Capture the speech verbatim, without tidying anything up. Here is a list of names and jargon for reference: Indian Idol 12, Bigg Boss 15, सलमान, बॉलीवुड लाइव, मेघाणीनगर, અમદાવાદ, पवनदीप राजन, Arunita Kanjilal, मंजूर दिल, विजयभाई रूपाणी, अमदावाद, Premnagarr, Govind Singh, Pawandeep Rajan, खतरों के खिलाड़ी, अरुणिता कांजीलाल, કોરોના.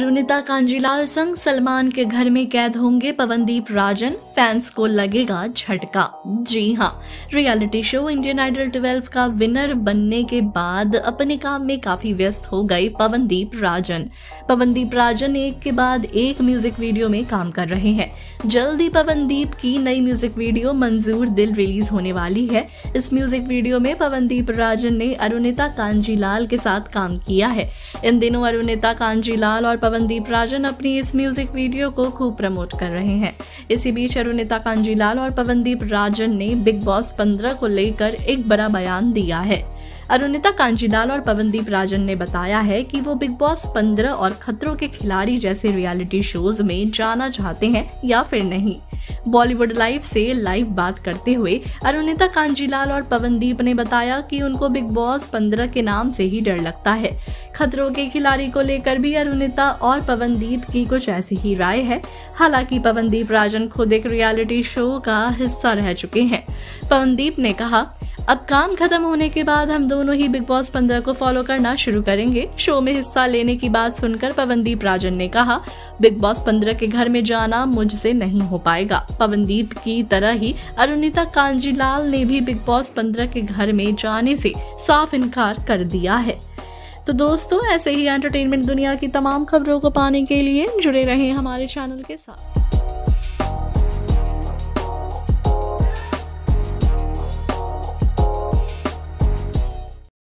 अरुणिता कांजीलाल संग सलमान के घर में कैद होंगे पवनदीप राजन, फैंस को लगेगा झटका। जी हाँ, reality show Indian Idol twelve का विनर बनने के बाद अपने काम में काफी व्यस्त हो गए पवनदीप राजन। पवनदीप राजन एक के बाद एक म्यूजिक वीडियो में काम कर रहे हैं। जल्दी पवनदीप की नई म्यूजिक वीडियो मंजूर दिल रिलीज होने वाली है। इस म्यूजिक वीडियो में पवनदीप राजन ने अरुणिता कांजीलाल के साथ काम किया है। इन दिनों अरुणिता कांजीलाल और पवनदीप राजन अपनी इस म्यूजिक वीडियो को खूब प्रमोट कर रहे हैं। इसी बीच अरुणिता कांजीलाल और पवनदीप राजन ने बिग बॉस पंद्रह को लेकर एक बड़ा बयान दिया है। अरुणिता कांजीलाल और पवनदीप राजन ने बताया है कि वो बिग बॉस पंद्रह और खतरों के खिलाड़ी जैसे रियलिटी शोज में जाना चाहते हैं या फिर नहीं। बॉलीवुड लाइव से लाइव बात करते हुए अरुणिता कांजीलाल और पवनदीप ने बताया कि उनको बिग बॉस पंद्रह के नाम से ही डर लगता है। खतरों के खिलाड़ी को लेकर भी अरुणिता और पवनदीप की कुछ ऐसी ही राय है। हालांकि पवनदीप राजन खुद एक रियलिटी शो का हिस्सा रह चुके हैं। पवनदीप ने कहा, अब काम खत्म होने के बाद हम दोनों ही बिग बॉस पंद्रह को फॉलो करना शुरू करेंगे। शो में हिस्सा लेने की बात सुनकर पवनदीप राजन ने कहा, बिग बॉस पंद्रह के घर में जाना मुझसे नहीं हो पाएगा। पवनदीप की तरह ही अरुणिता कांजीलाल ने भी बिग बॉस पंद्रह के घर में जाने से साफ इनकार कर दिया है। तो दोस्तों, ऐसे ही एंटरटेनमेंट दुनिया की तमाम खबरों को पाने के लिए जुड़े रहें हमारे चैनल के साथ।